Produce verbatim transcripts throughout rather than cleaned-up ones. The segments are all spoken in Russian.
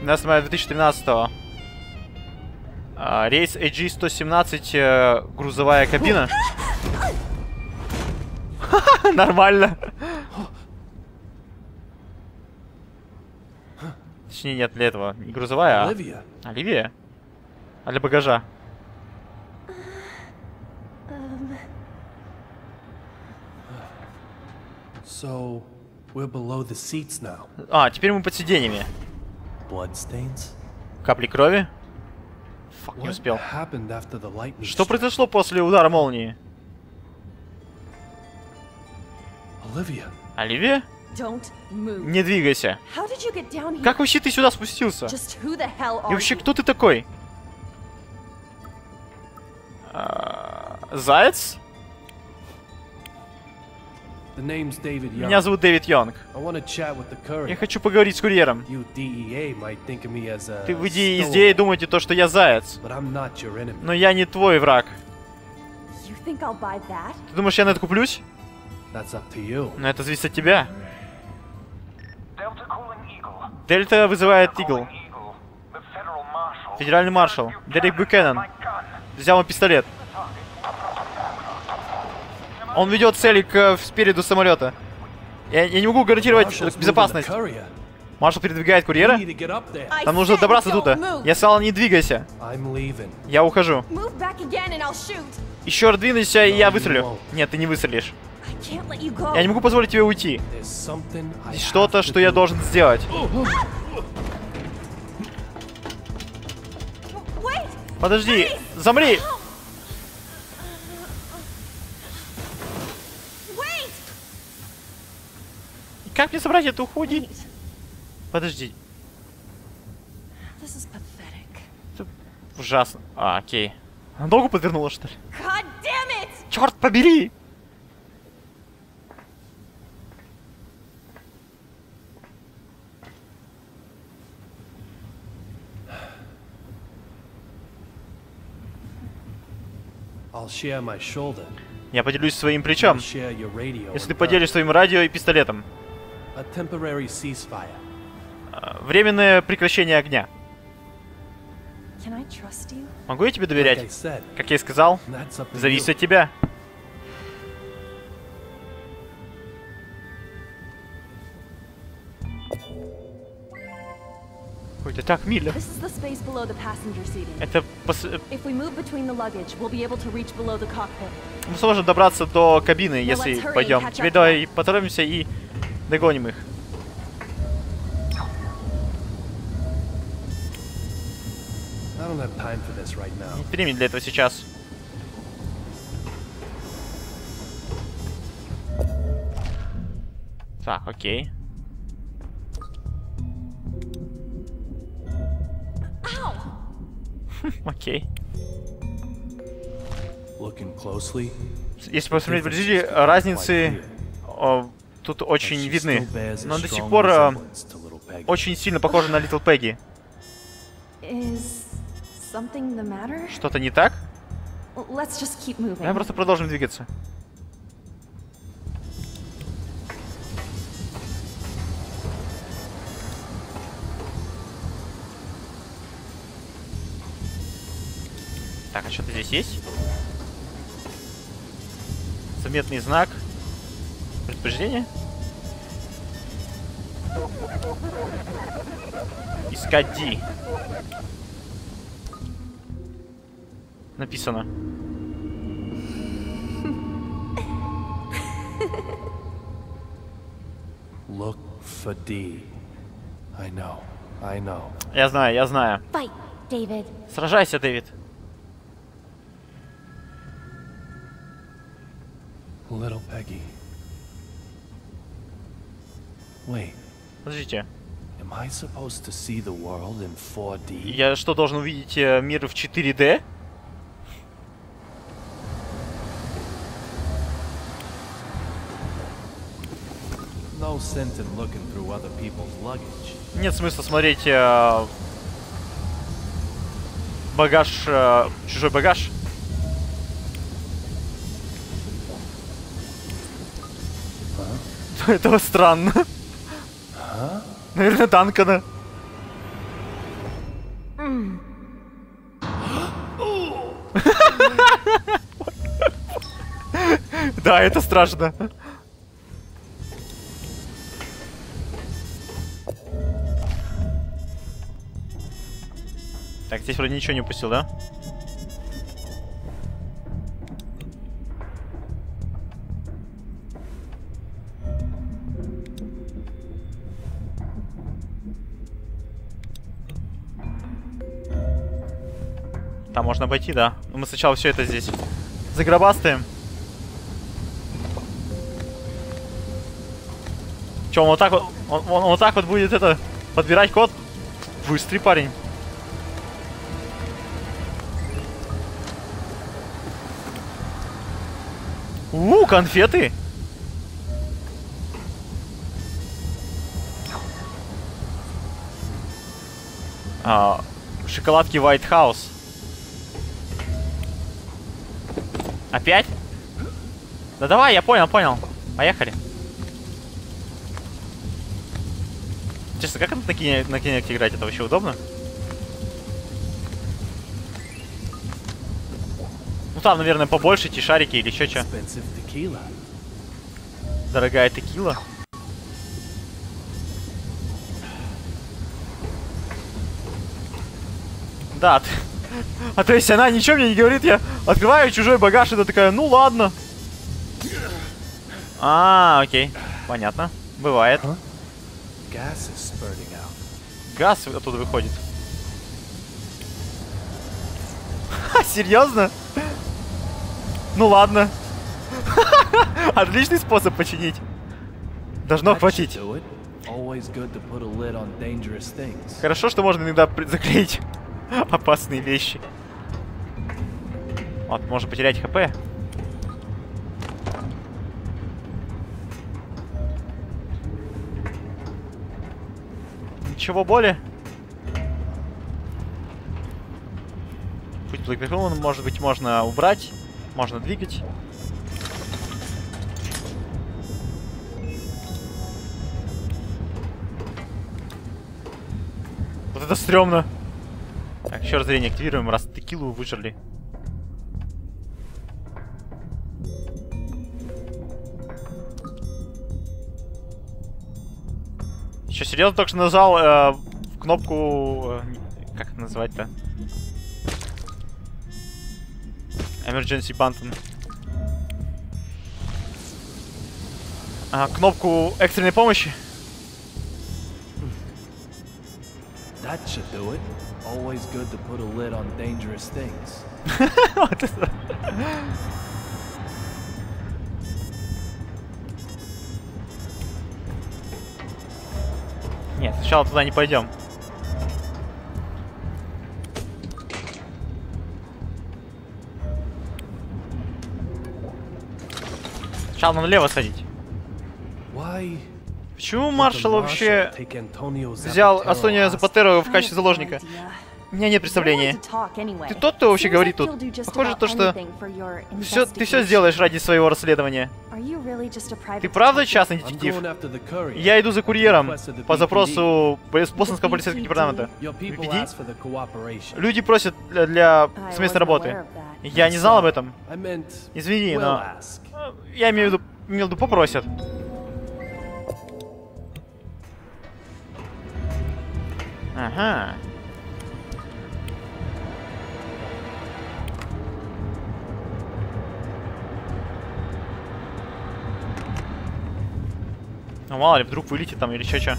две тысячи тринадцатого. Рейс эй джи сто семнадцать, грузовая кабина. Нормально. Точнее, нет, для этого. Не грузовая, а... Оливия. Оливия? А для багажа? So, we're below the seats now. А, теперь мы под сиденьями. Капли крови? Фак, не успел. Что произошло после удара молнии? Оливия? Оливия? Не двигайся. Как вообще ты сюда спустился? И вообще, кто ты такой? Заяц? Меня зовут Дэвид Йонг. Я хочу поговорить с курьером. Ты в ди и эй думаете то, что я заяц. Но я не твой враг. Ты думаешь, я на это куплюсь? Но это зависит от тебя. Дельта вызывает Игл. Федеральный маршал. Дерек Букэннон. Взял он пистолет. Он ведет цели к спереду самолета. Я, я не могу гарантировать безопасность. Маршал передвигает курьера. Нам нужно добраться туда. Я сказал, не двигайся. Я ухожу. Еще раз двинуйся, и я выстрелю. Нет, ты не выстрелишь. Я не могу позволить тебе уйти. Здесь что-то, что я должен сделать. Подожди, замри! Как мне собрать это уходить? Подожди. Это ужасно. А, окей. Она долго подвернула, что ли? Черт побери! Я поделюсь своим плечом, если ты поделишь своим радио и пистолетом. Временное прекращение огня. Могу я тебе доверять? Как я и сказал, зависит от тебя. Это так мило. Это пос... Мы сможем добраться до кабины, если пойдем. Теперь давай поторопимся и догоним их. Нет времени для этого сейчас. Так, окей. Окей. Если посмотреть вблизи, разницы о, тут очень видны. Но до сих пор о, очень сильно похожа на Литл Пегги. Что-то не так? Давай просто продолжим двигаться. Так, а что-то здесь есть? Заметный знак. Предупреждение. Искать Ди. Написано. Look for D. I know. I know. Я знаю, я знаю. Fight, David. Сражайся, Дэвид. Little Peggy. Wait. Подождите. Am I supposed to see the world in four D? Я что, должен увидеть мир в четыре дэ? No sense in looking through other people's luggage. Нет смысла смотреть э, багаж, э, чужой багаж. Этого странно. Наверное, танкана. Да, это страшно. Так, здесь вроде ничего не упустил, да? Там можно обойти, да. Но мы сначала все это здесь загробастаем. Че, он вот так вот, он, он, он вот так вот будет это подбирать код? Быстрый парень. У, конфеты! А, шоколадки White House. Опять? Да давай, я понял, понял. Поехали. Честно, как на кинекте играть? Это вообще удобно? Ну там, наверное, побольше те шарики или еще что. Дорогая текила. Да, ты... А то есть она ничего мне не говорит, я открываю чужой багаж, это такая, ну ладно. А, окей. Понятно. Бывает. Газ оттуда выходит. Ха, серьезно? Ну ладно. Отличный способ починить. Должно хватить. Хорошо, что можно иногда заклеить опасные вещи. Вот, можно потерять хп. Ничего более. Путь блокирован, может быть, можно убрать. Можно двигать. Вот это стрёмно. Так, еще раз зрение активируем, раз текилу выжрали. Еще серьезно только что нажал э, кнопку... Э, как это назвать-то? Emergency button. А, кнопку экстренной помощи. That should do it. Always good to put a lid on dangerous things. Нет, сначала туда не пойдем. Сначала нам налево садить. Why? Почему маршал вообще взял Асонио Запотеро в качестве заложника? У меня нет представления. Ты тот, кто вообще говорит тут? Похоже то, что все, ты все сделаешь ради своего расследования. Ты правда частный детектив? Я иду за курьером по запросу Бостонского полицейского департамента. Люди просят для, для совместной работы. Я не знал об этом. Извини, но... Я имею в виду, имею в виду попросят. Ага. Ну мало ли, вдруг вылетит там или что-что.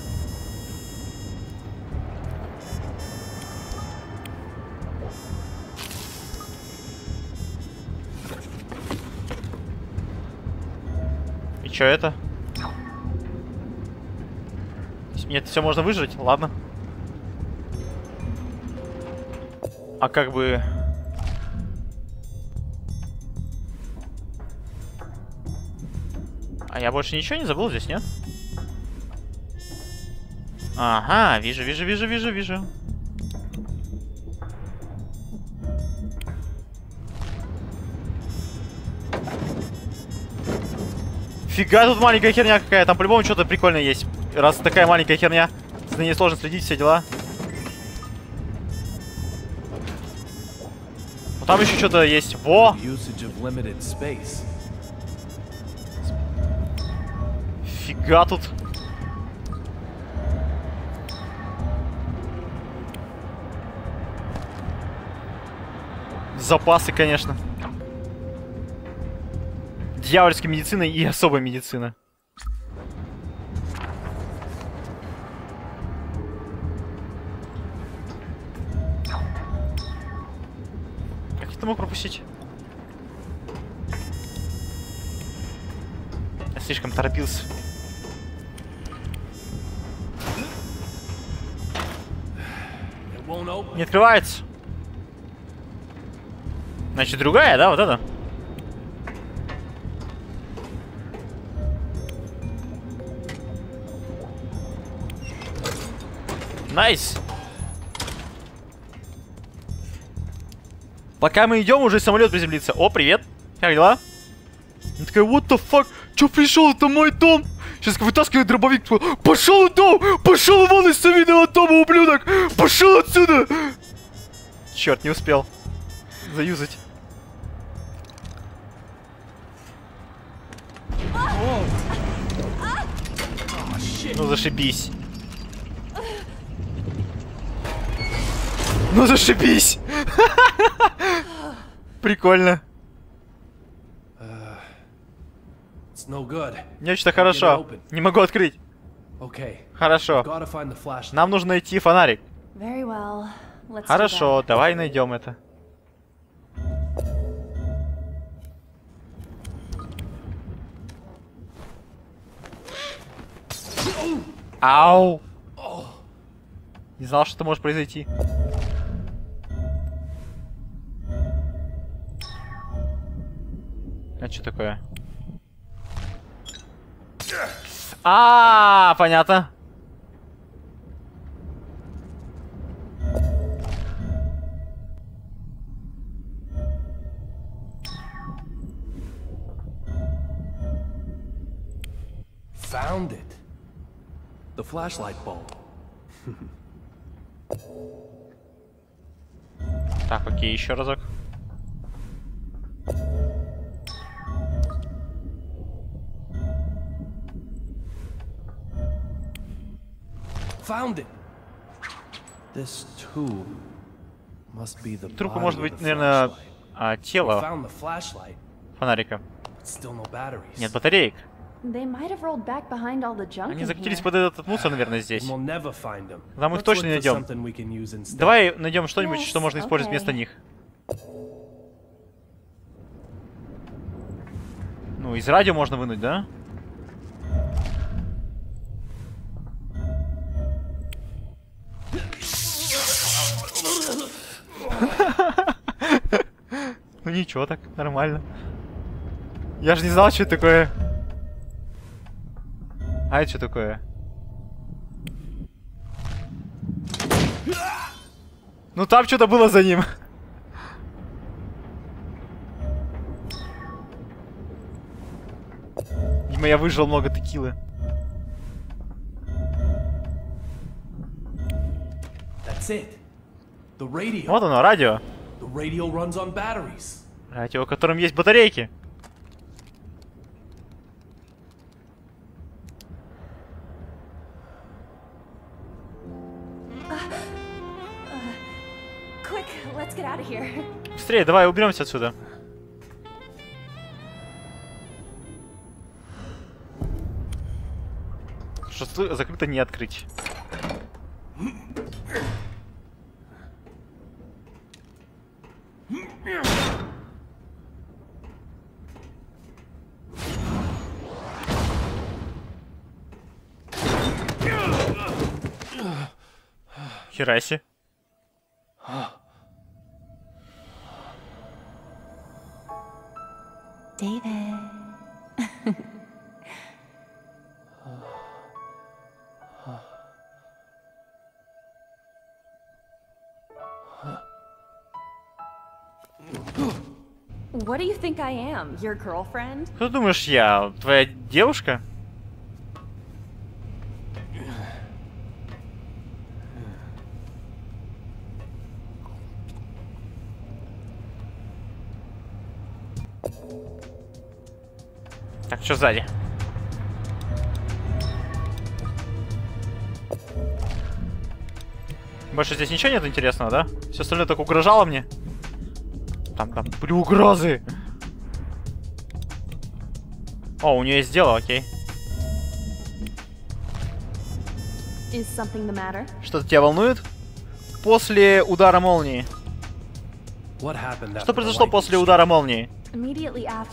И что это? Нет, все можно выжрать, ладно. А как бы... А я больше ничего не забыл здесь, нет? Ага, вижу, вижу, вижу, вижу, вижу. Фига тут маленькая херня какая, там по-любому что-то прикольное есть. Раз такая маленькая херня, за ней сложно следить, все дела. Там еще что-то есть. Во! Дофига тут. Запасы, конечно. Дьявольская медицина и особая медицина. Как это мог пропустить? Я слишком торопился. Не открывается. Значит, другая, да, вот это? Найс! Пока мы идем, уже самолет приземлится. О, привет! Как дела? Он такой, what the fuck? Че пришел? Это мой дом! Сейчас вытаскивает дробовик. Пошел в дом! Пошел вон из совиного дома, ублюдок! Пошел отсюда! Черт, не успел заюзать. Ну зашибись. Ну зашибись. Прикольно. Мне что-то хорошо. Не могу открыть. Хорошо. Нам нужно найти фонарик. Хорошо, давай найдем это. Ау! Не знал, что это может произойти. А что такое? А, понятно. Found it. The flashlight bulb. Так, окей, еще разок. Found it. This tube must be the. Трубка может быть, наверное, а, тело фонарика. Нет батареек. Они закатились под этот мусор, наверное, здесь. Да, мы их точно не найдем. Давай найдем что-нибудь, что можно использовать вместо них. Ну, из радио можно вынуть, да? Ну ничего, так нормально. Я же не знал, что это такое. А это что такое? Ну там что-то было за ним. Видимо, я выжил много текилы. Вот оно, радио. Радио, в котором есть батарейки. Быстрее, давай уберемся отсюда. Что закрыто, не открыть. Хераси. Дэвид. Кто думаешь, я твоя девушка? Так, что сзади? Больше здесь ничего нет интересного, да? Все остальное так угрожало мне. Там, там были угрозы. О, у нее есть дело, окей. Что-то тебя волнует? После удара молнии. Что произошло после удара молнии?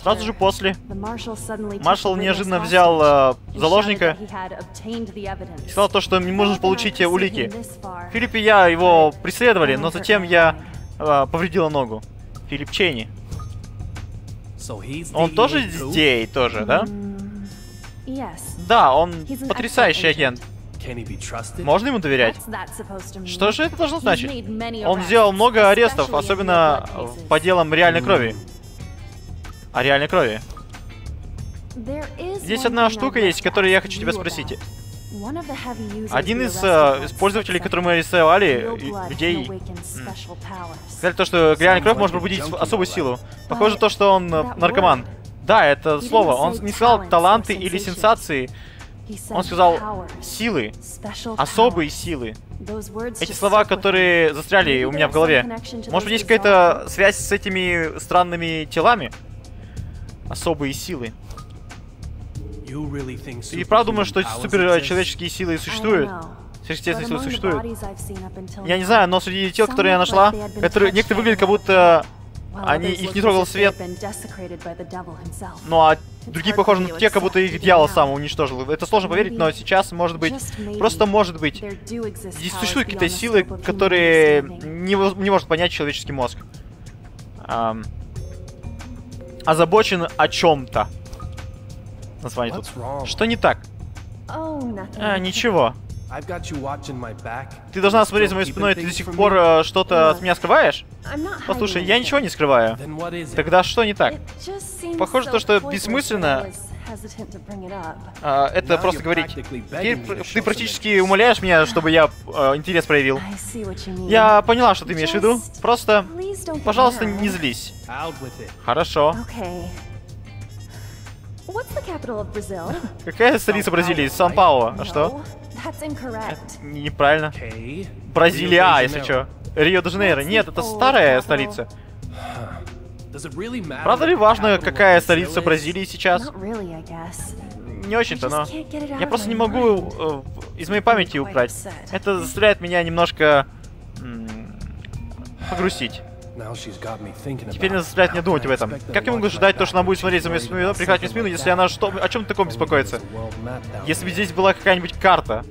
Сразу же после. Маршал неожиданно взял э, заложника и сказал то, что можно получить улики. Филипп и я его преследовали, но затем я э, повредила ногу. Филип Чейни. Он тоже здесь, тоже, да? Да, он потрясающий агент. Можно ему доверять? Что же это должно значить? Он сделал много арестов, особенно по делам реальной крови. О реальной крови. Здесь одна штука есть, которую я хочу тебя спросить. Один из э, пользователей, которые мы арестовали, людей, сказали то, что реальная кровь может пробудить особую силу. Похоже то, что он э, наркоман. Да, это слово. Он не сказал таланты или сенсации. Он сказал силы, особые силы. Эти слова, которые застряли у меня в голове. Может быть, есть какая-то связь с этими странными телами? Особые силы. Ты правда думаешь, что суперчеловеческие силы существуют? Сверхъестественные силы существуют? Я не знаю, но среди тел, которые я нашла, которые, некоторые выглядят, как будто они, их не трогал свет. Ну а другие похожи на те, как будто их дьявол сам уничтожил. Это сложно поверить, но сейчас, может быть, просто может быть, здесь существуют какие-то силы, которые не, не может понять человеческий мозг. А, озабочен о чем-то. Название тут. Что не так? А, ничего. Ты должна смотреть за моей спиной, ты до сих пор э, что-то от меня скрываешь? Послушай, я ничего не скрываю. Тогда что не так? Похоже то, что бессмысленно э, это просто говорить. Теперь ты практически умоляешь меня, чтобы я э, интерес проявил. Я поняла, что ты имеешь в виду. Просто, пожалуйста, не злись. Хорошо. Какая столица Бразилии? Сан-Пауло. А что? Неправильно. Бразилия, если что. Рио-де-Жанейро. Нет, это старая столица. Правда ли важно, какая столица Бразилии сейчас? Не очень-то, но... Я просто не могу э, из моей памяти убрать. Это заставляет меня немножко... погрустить. Теперь она заставляет меня думать об этом. Как я могу ждать то, что она будет смотреть за моей спиной, прикрывать мне спину, если она что, о чем-то таком беспокоится? Если бы здесь была какая-нибудь карта.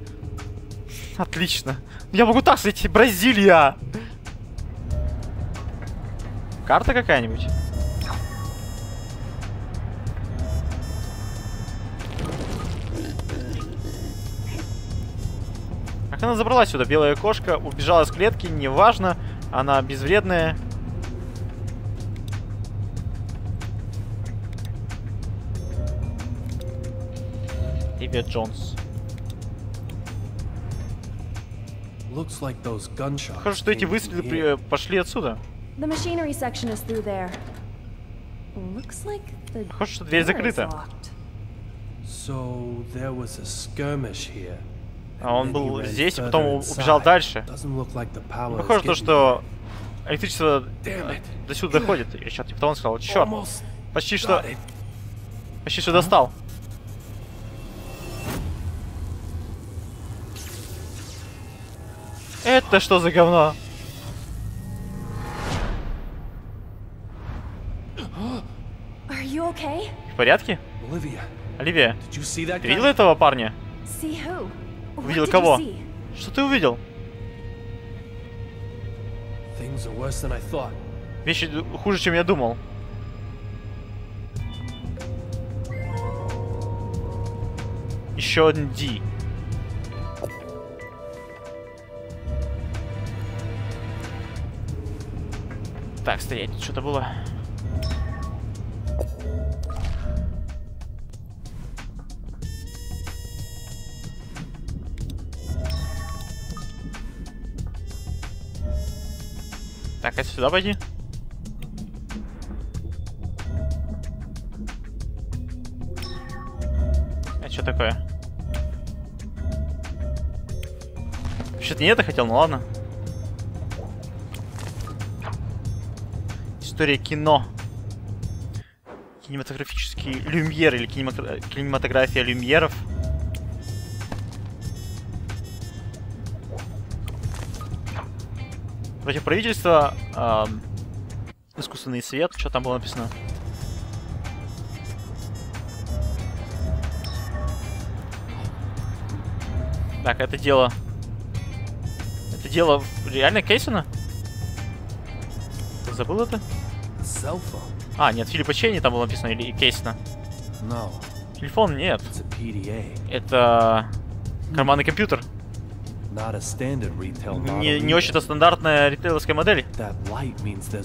Отлично. Я могу так сказать, Бразилия! Карта какая-нибудь? Как она забралась сюда? Белая кошка убежала из клетки, неважно, она безвредная. Дэвид Джонс. Похоже, что эти выстрелы пошли отсюда. Похоже, что дверь закрыта. А он был здесь, а потом убежал дальше. Похоже то, что электричество до сюда доходит. И потом он сказал, черт, почти что... Почти что достал. Это что за говно? В порядке? Оливия, ты видела этого парня? Увидел кого? Что ты увидел? Вещи хуже, чем я думал. Еще один Ди. Так, стоять, что-то было. Так, а сюда пойди. А что такое? Вообще-то не это хотел, ну ладно. История кино. Кинематографический люмьер или кинематография люмьеров. Против правительства. Э, искусственный свет. Что там было написано? Так, это дело... Это дело реально Кейсона? Ты забыл это? А, нет, Филиппа Чейни там было написано, или Кейсона. No. Телефон нет. Это... карманный компьютер. Не, не очень-то стандартная ритейловская модель.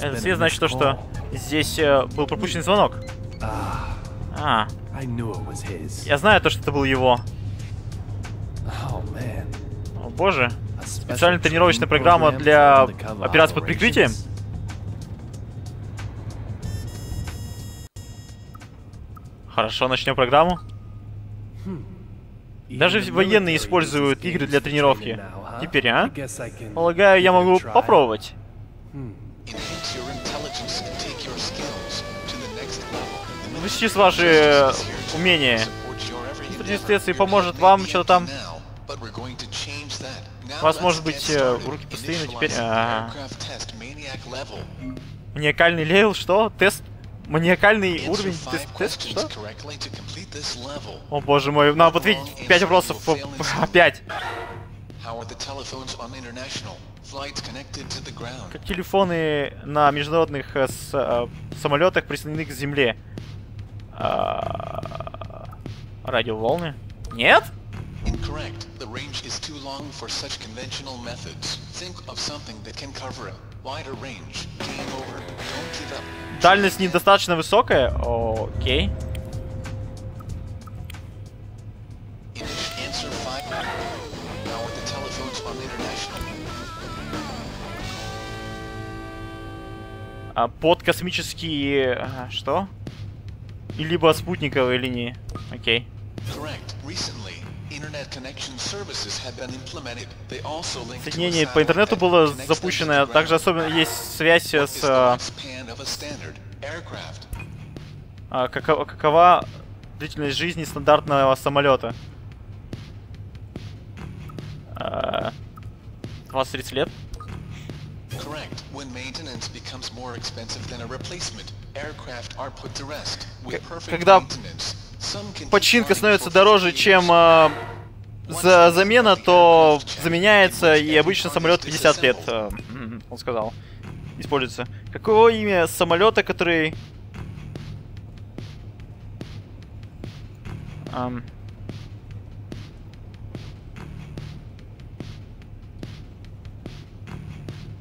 Это свет значит то, что здесь э, был пропущен звонок. А. Я знаю то, что это был его. О боже. Специальная тренировочная программа для операций под прикрытием. Хорошо, начнем программу. Даже военные используют игры для тренировки. Теперь, а? Полагаю, я могу попробовать. Вы сейчас ваши умения. Инвестиции поможет вам что-то там. У вас может быть э, руки пустые, но теперь... А -а -а. Маниакальный левел, что? Тест? Маниакальный уровень? Тест, тест? Что? О боже мой, надо ответить пять вопросов по... Опять! Как телефоны на международных э, с, э, самолетах присоединены к земле? А радиоволны? Нет? Дальность недостаточно высокая? Окей. А под космические... Что? И либо спутниковые линии. Окей. Соединение по интернету было запущено, также особенно есть связь с... А, какова, какова длительность жизни стандартного самолета? А, двадцать-тридцать лет. Когда починка становится дороже, чем э, за замена, то заменяется, и обычно самолет пятьдесят лет, э, он сказал, используется. Какое имя самолета, который... Эм...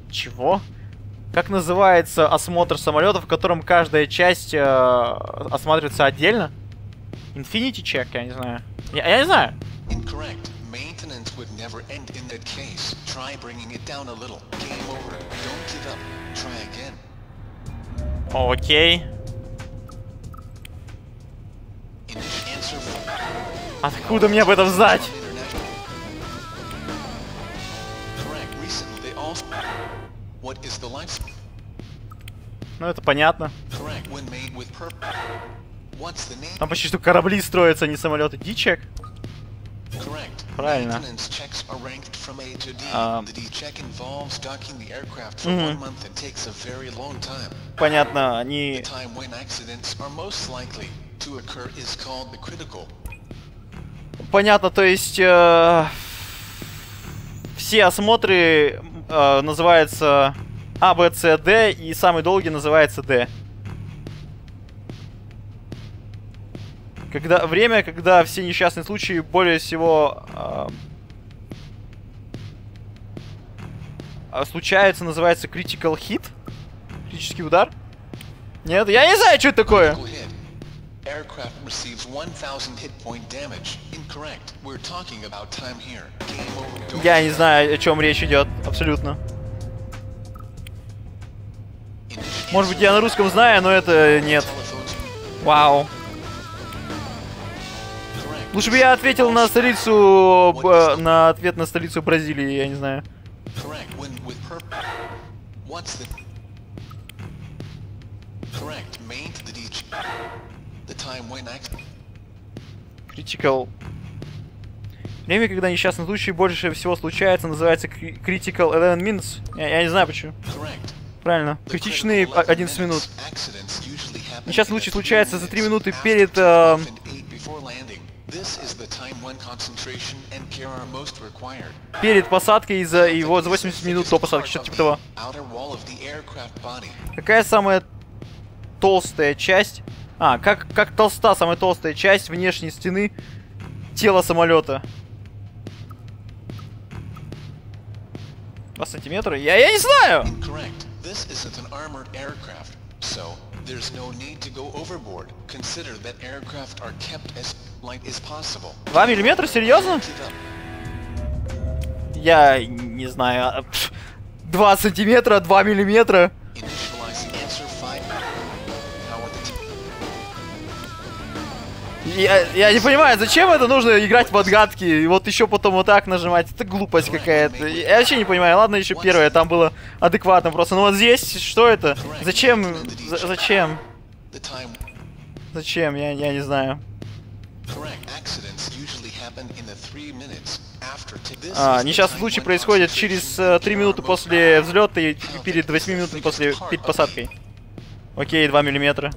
Чего? Как называется осмотр самолета, в котором каждая часть э, осматривается отдельно? Infinity check, я не знаю. Я, я не знаю. Окей. Откуда мне об этом знать? Ну это понятно. Там почти что корабли строятся, а не самолеты. Дичек? Правильно. А... Mm-hmm. Понятно, они... Понятно, то есть... Э... Все осмотры э, называются А, Б, С, Д, и самый долгий называется Д. Когда время, когда все несчастные случаи более всего э, случаются, называется critical hit, критический удар. Нет, я не знаю, что это такое. Я не знаю, о чем речь идет, абсолютно. Может быть, я на русском знаю, но это нет. Вау. Лучше бы я ответил на столицу... Б, на ответ на столицу Бразилии, я не знаю. Correct. Main to the D G. The time when I... Critical. Время, когда несчастный случай больше всего случается, называется Critical одиннадцать минус. Я, я не знаю почему. Correct. Правильно. Критичные одиннадцать минут. Несчастный случай случается за три минуты перед... Э... Перед посадкой и за его за восемьдесят минут до посадки, что-то типа того. Какая самая толстая часть? А, как, как толста самая толстая часть внешней стены тела самолета? Два сантиметра? Я, я не знаю! Два миллиметра? Серьезно? Я не знаю. Два сантиметра, два миллиметра. Я, я не понимаю, зачем это нужно играть в отгадки и вот еще потом вот так нажимать. Это глупость какая-то. Я вообще не понимаю. Ладно, еще первое, там было адекватно просто. Но вот здесь что это? Зачем? За зачем? Зачем? Я, я не знаю. А, несчастный случай происходит через uh, три минуты после взлета и перед восемью минутами после перед посадкой. Окей, два миллиметра.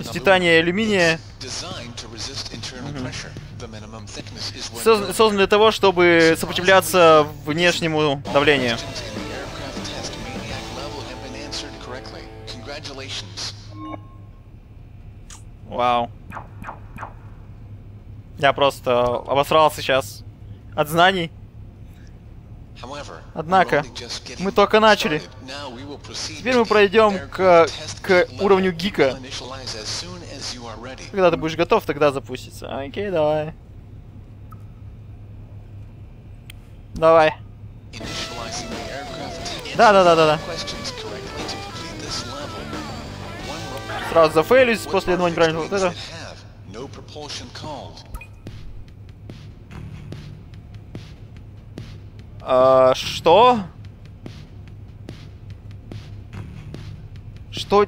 Из титания и алюминия. Угу. Создан для того, чтобы сопротивляться внешнему давлению. Вау. Я просто обосрался сейчас от знаний. Однако, мы только начали. Теперь мы пройдем к, к уровню гика. Когда ты будешь готов, тогда запустится. Окей, давай. Давай. Да-да-да-да-да. Сразу зафейлюсь после одного неправильного вот этого. А, что? Что?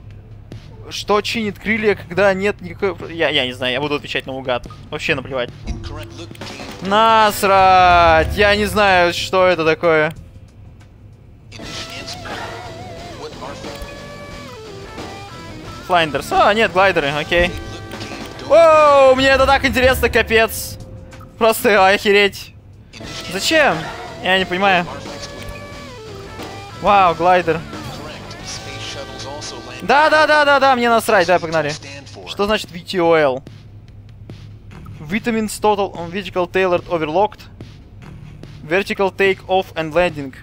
Что чинит крылья, когда нет никакой... Я, я не знаю, я буду отвечать наугад. Вообще наплевать. Насрать! Я не знаю, что это такое. Флайндерс. А, нет, глайдеры, окей. Воу, мне это так интересно, капец. Просто охереть. Зачем? Я не понимаю. Вау, глайдер. Да-да-да-да-да, мне насрать, да, погнали. Что значит ви ти о эл? Vitamins Total on Vehicle Tailored Overlocked. Vertical Take Off and Landing.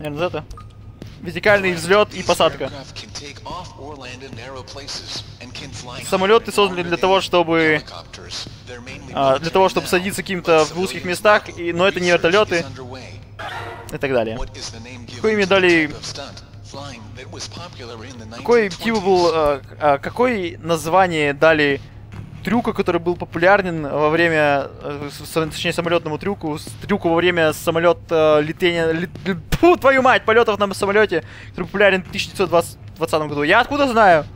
Наверное, это. Вертикальный взлет и посадка. Самолеты созданы для того, чтобы а, для того, чтобы садиться каким-то в узких местах, и, но это не вертолеты и так далее. Какое имя дали? Какой типа был? А, а, какое название дали трюку, который был популярен во время, точнее самолетному трюку, трюку во время самолет летения, лет, фу, твою мать, полетов на самолете, который популярен в тысяча девятьсот двадцатом году. Я откуда знаю?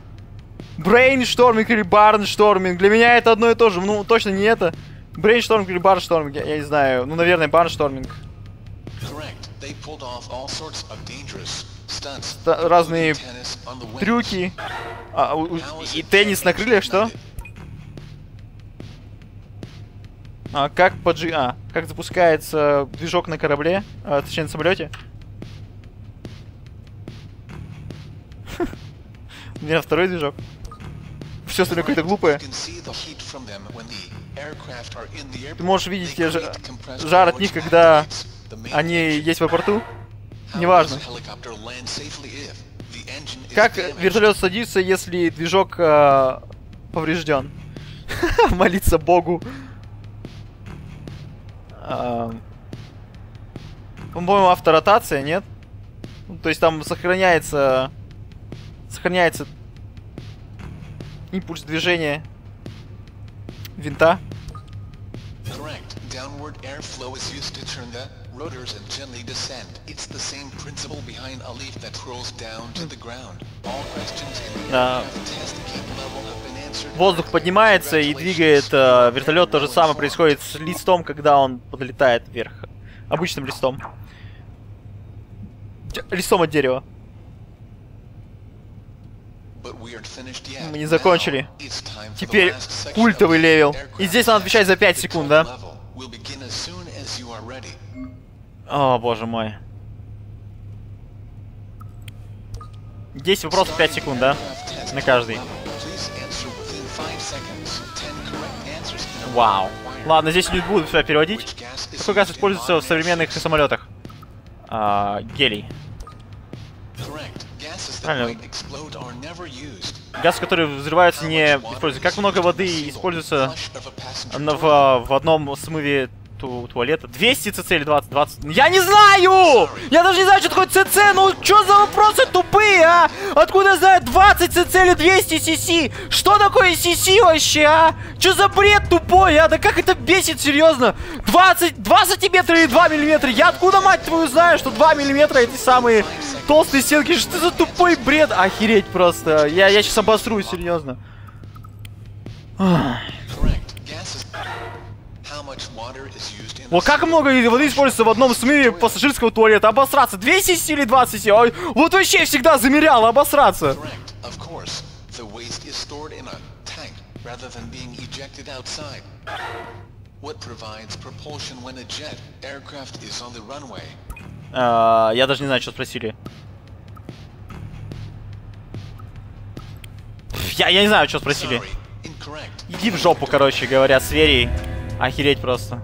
Брейншторминг или барншторминг? Для меня это одно и то же. Ну, точно не это. Брейншторминг или барншторминг? Я, я не знаю. Ну, наверное, барншторминг. Разные трюки. А, у, у, и теннис на крыльях, что? А, как поджи... А, как запускается движок на корабле, а, точнее на самолете. У меня второй движок. Все остальное какое-то глупое. Ты можешь видеть жар от них, когда они есть в аэропорту. Неважно. Как вертолет садится, если движок а, поврежден? Молиться Богу. Uh, по-моему, авторотация, нет? Ну, то есть там сохраняется... Сохраняется... Импульс движения... Винта. downward airflow is used to turn the rotors and gently descend. It's the same principle behind a leaf that rolls down to the ground. All questions in the test kit level have been answered. Воздух поднимается и двигает э, вертолет. То же самое происходит с листом, когда он подлетает вверх. Обычным листом. Листом от дерева. Мы не закончили. Теперь культовый левел. И здесь он отвечает за пять секунд, да? О, боже мой. десять вопросов, пять секунд, да? На каждый. Вау. Ладно, здесь не буду все переводить. Какой газ используется в современных самолетах? А, гелий. Правильно. Газ, который взрывается, не используется. Как много воды используется в, в одном смыве ту, туалета? двести цэ цэ или двадцать? двадцать? Я не знаю! Я даже не знаю, что такое цэ цэ! Ну, что за вопросы тупые, а? Откуда я знаю двадцать цэ цэ или двести си си? Что такое си си вообще, а? Что за бред тупой, а? Да как это бесит, серьезно? двадцать, два сантиметра или два миллиметра? Я откуда, мать твою, знаю, что два миллиметра эти самые... толстые стенки, что за тупой бред? Охереть просто. Я, я сейчас обосрусь, серьезно. Вот как много воды используется в одном смыве пассажирского туалета? Обосраться. двести си си или двадцать си си? Ой, вот вообще всегда замерял, обосраться. Uh, я даже не знаю, что спросили. Пфф, я, я не знаю, что спросили. Иди в жопу, короче говоря, с Верей. Охереть просто.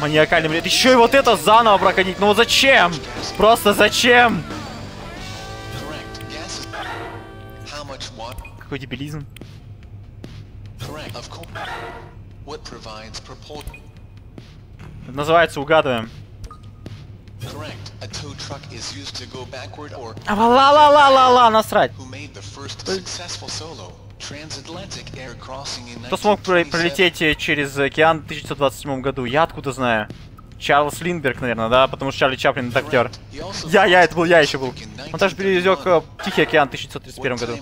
Маниакальный бред. Еще и вот это заново проходить. Ну вот зачем? Просто зачем? Какой дебилизм. Это называется угадываем. А ла-ла-ла-ла-ла, насрать. Кто смог пролететь через океан в тысяча девятьсот двадцать седьмом году? Я откуда знаю? Чарльз Линдберг, наверное, да? Потому что Чарли Чаплин — это актер. Я, я, это был, я еще был. Он также перевезёк Тихий океан в тысяча девятьсот тридцать первом году.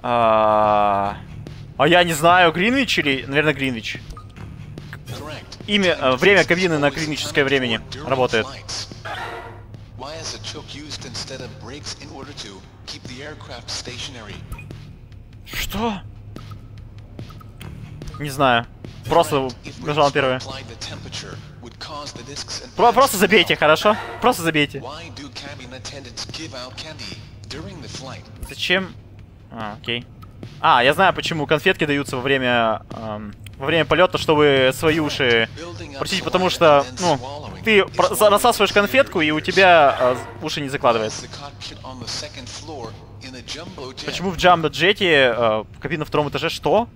А, а я не знаю, Гринвич или... Наверное, Гринвич. Имя, э, время кабины на клиническое времени работает. Что? Не знаю. Просто нажал на первое. Про просто забейте, хорошо? Просто забейте. Зачем? А, окей. А, я знаю, почему конфетки даются во время... Эм... во время полета, чтобы свои уши просить, потому что, ну, ты рассасываешь конфетку, и у тебя э, уши не закладывается. Почему в джамбо-джете э, кабина на втором этаже? Что?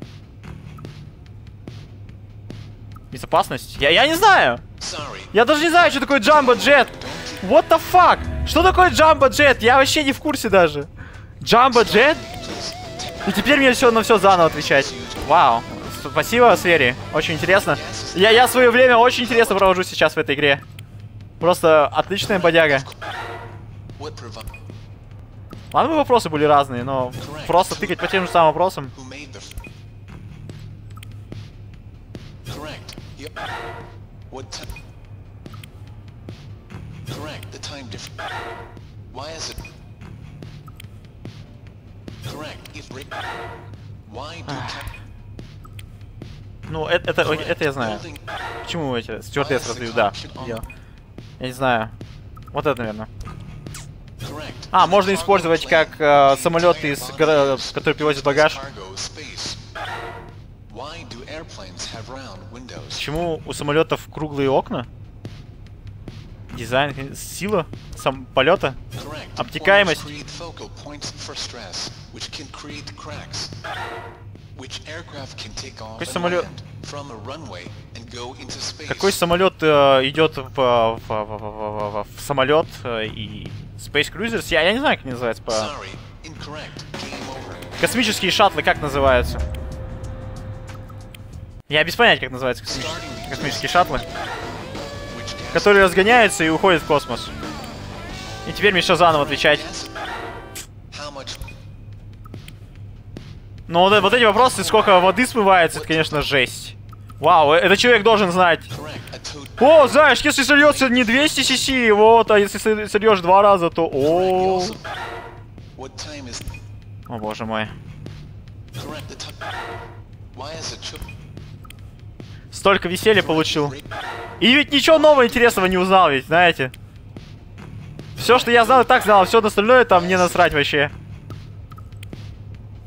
Безопасность? Я, я не знаю! Я даже не знаю, что такое джамбо-джет! What the fuck? Что такое джамбо-джет? Я вообще не в курсе даже. Джамбо-джет? И теперь мне все на все заново отвечать. Вау. Спасибо, Свери. Очень интересно. Я, я свое время очень интересно провожу сейчас в этой игре. Просто отличная бодяга. Ладно, вопросы были разные, но просто тыкать по тем же самым вопросам. Ну, это, это, это я знаю. Почему эти стюардессы раздают, да. Я, я не знаю. Вот это, наверное. А, можно использовать как э, самолет, из, который перевозит багаж. Почему у самолетов круглые окна? Дизайн, сила сам полета, обтекаемость. Какой самолет? Какой самолет э, идет в, в, в, в, в, в самолет э, и Space Cruisers? Я, я не знаю, как они называются. По... Космические шаттлы, как называются? Я без понятия, как называются космические, космические шаттлы, которые разгоняются и уходят в космос. И теперь мне еще заново отвечать. Но вот, вот эти вопросы, сколько воды смывается, это, конечно, жесть. Вау, этот человек должен знать. О, знаешь, если сольется не двести сиси, вот, а если сольешь два раза, то... О, о боже мой. Столько веселья получил. И ведь ничего нового интересного не узнал, ведь, знаете. Все, что я знал, и так знал, все остальное там мне насрать вообще.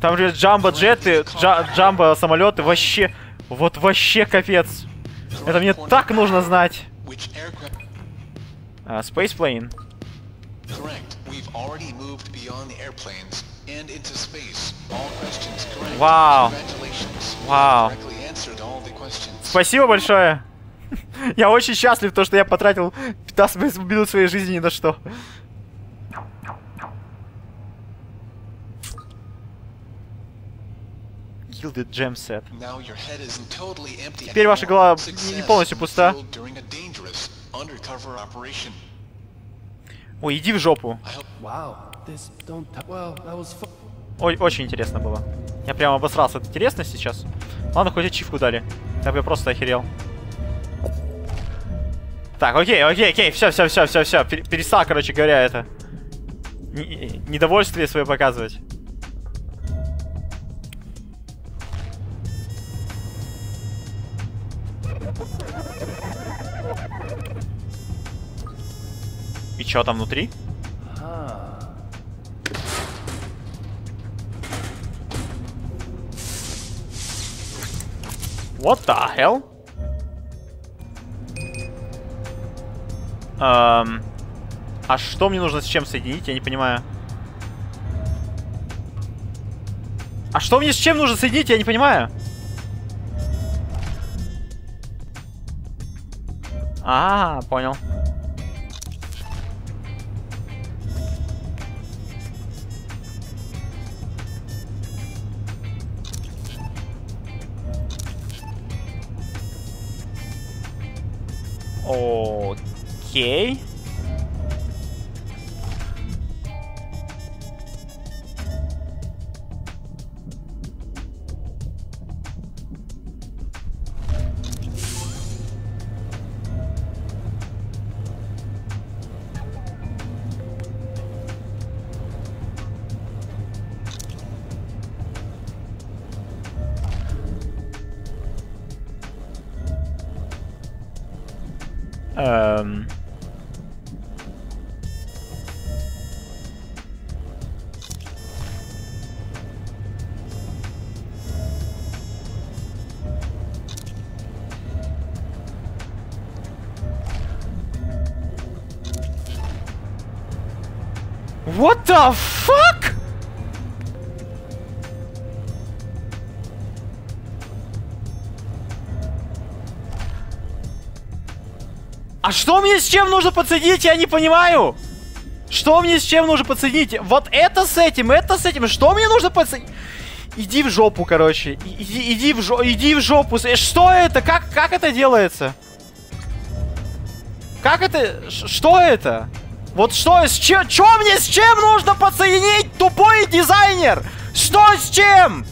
Там же джамбо-джеты, джа джамбо-самолеты, вообще... Вот вообще капец. Это мне так нужно знать. Uh, space plane. Вау. Вау. Спасибо большое. Я очень счастлив, то, что я потратил пятнадцать минут своей жизни ни на что. Теперь ваша голова не полностью пуста. Ой, иди в жопу. Ой, очень интересно было. Я прямо обосрался. Это интересно сейчас? Ладно, хоть ачивку дали. Я бы просто охерел. Так, окей, окей, окей. Все, все, все, все, все. Перестал, короче говоря, это. Недовольствие свое показывать. И чё там внутри? What the hell? Эм, а что мне нужно с чем соединить? Я не понимаю. А что мне с чем нужно соединить? Я не понимаю. А, понял. Окей. Эм... What the fuck? А что мне с чем нужно подсоединить, я не понимаю! Что мне с чем нужно подсоединить? Вот это с этим, это с этим, что мне нужно подсоединить? Иди в жопу, короче. Иди, иди, в, жо... иди в жопу. Что это? Как, как это делается? Как это? Что это? Вот что с чем? Чё мне с чем нужно подсоединить, тупой дизайнер? Что с чем?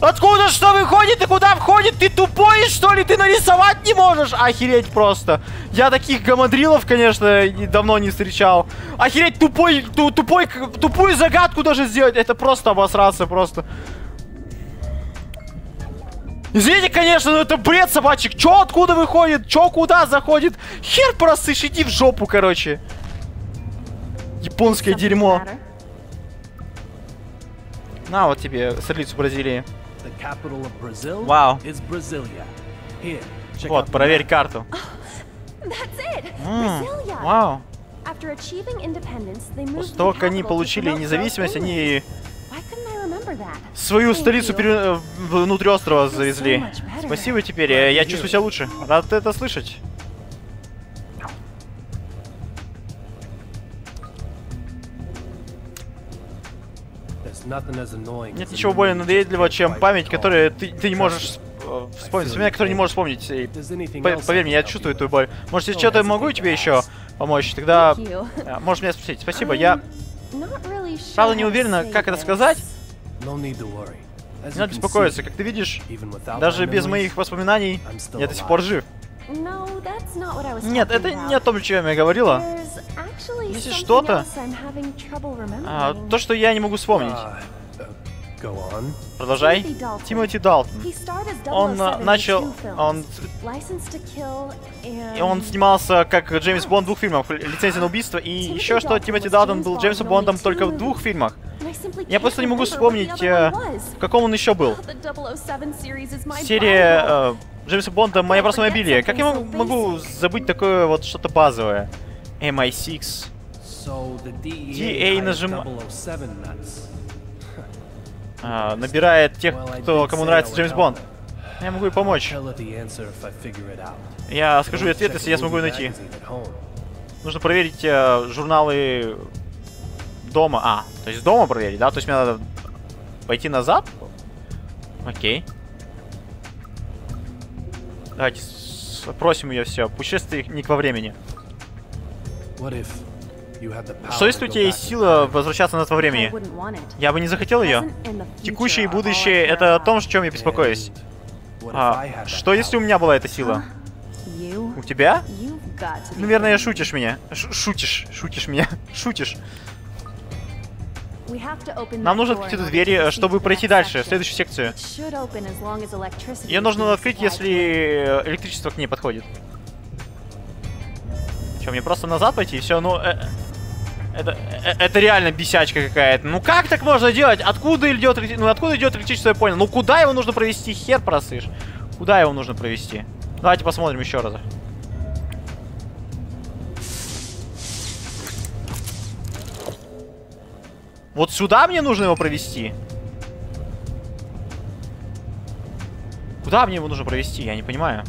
Откуда что выходит и куда входит? Ты тупой, что ли? Ты нарисовать не можешь? Охереть просто. Я таких гамадрилов, конечно, давно не встречал. Охереть, тупой, ту, тупой, тупую загадку даже сделать. Это просто обосраться, просто. Извините, конечно, но это бред собачек. Чё откуда выходит? Чё куда заходит? Хер просто, иди в жопу, короче. Японское дерьмо. На, вот тебе столицу Бразилии. Вау. Вот, проверь карту. Mm, вау. После того, как они получили независимость, они свою столицу пере... внутрь острова завезли. Спасибо теперь, я чувствую себя лучше. Рад это слышать. Нет ничего более надоедливого, чем память, которую ты, ты не можешь вспомнить. Вспоминай, который не может вспомнить. И, поверь мне, я чувствую твою боль. Может, я что-то могу тебе еще помочь? Тогда можешь меня спросить. Спасибо, я... Правда, не уверена, как это сказать. Не надо беспокоиться. Как ты видишь, даже без моих воспоминаний я до сих пор жив. Нет, это не о том, о чем я говорила. Есть что-то... А, то, что я не могу вспомнить. Продолжай. Тимоти Далтон. Он начал... Он... И он снимался как Джеймс Бонд в двух фильмах. «Лицензия на убийство» и еще что. Тимоти Далтон был Джеймсом Бондом только в двух фильмах. Я просто не могу вспомнить, э, в каком он еще был. Серия... Э, Джеймса Бонда, моя просто мобилия. Как я могу забыть такое вот что-то базовое? эм ай шесть. ди эй нажимает... А, набирает тех, кто, кому нравится Джеймс Бонд. Я могу и помочь. Я скажу ответ, если я смогу найти. Нужно проверить э, журналы дома. А, то есть дома проверить, да? То есть мне надо пойти назад? Окей. Давайте спросим ее все. Путешественник во времени. Что если у тебя есть сила возвращаться назад во времени? Я бы не захотел ее. Текущее и будущее — это о том, о чем я беспокоюсь. А, что если у меня была эта сила? У тебя? Наверное, шутишь меня. Ш шутишь. Шутишь меня. Шутишь. Нам нужно открыть эту дверь, чтобы пройти дальше, в следующую секцию. Ее нужно открыть, если электричество к ней подходит. Че, мне просто назад пойти и все? Ну, э, это, э, это реально бесячка какая-то. Ну как так можно делать? Откуда идет, ну, откуда идет электричество, я понял. Ну куда его нужно провести? Хер просышь. Куда его нужно провести? Давайте посмотрим еще раз. Вот сюда мне нужно его провести? Куда мне его нужно провести? Я не понимаю.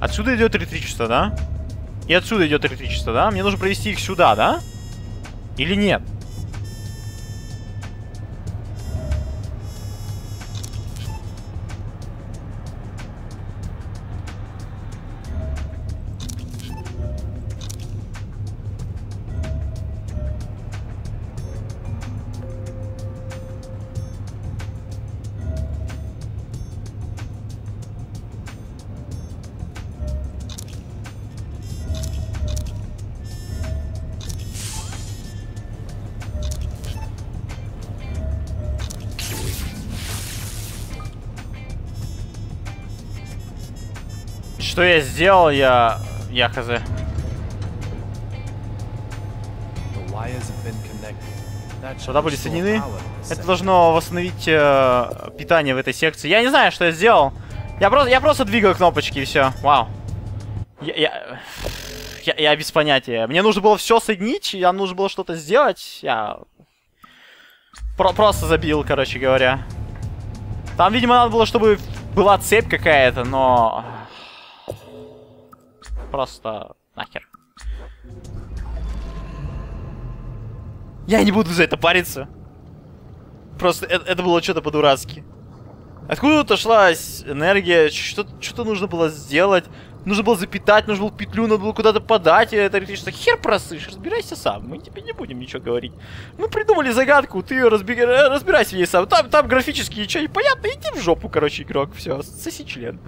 Отсюда идет электричество, да? И отсюда идет электричество, да? Мне нужно провести их сюда, да? Или нет? Что я сделал, я... я хз. Сюда были соединены. Это должно восстановить э, питание в этой секции. Я не знаю, что я сделал. Я просто, я просто двигал кнопочки и все. Вау. Я, я, я, я без понятия. Мне нужно было все соединить, я нужно было что-то сделать. Я Про, просто забил, короче говоря. Там, видимо, надо было, чтобы была цепь какая-то, но... Просто нахер. Я не буду за это париться. Просто это, это было что-то по-дурацки. Откуда-то шла энергия, что-то нужно было сделать. Нужно было запитать, нужно было петлю, надо было куда-то подать. И это электричество. Хер просышь, разбирайся сам. Мы тебе не будем ничего говорить. Мы придумали загадку, ты ее разби... разбирайся в ней сам. Там, там графически ничего не понятно. Иди в жопу, короче, игрок. Все, соси член.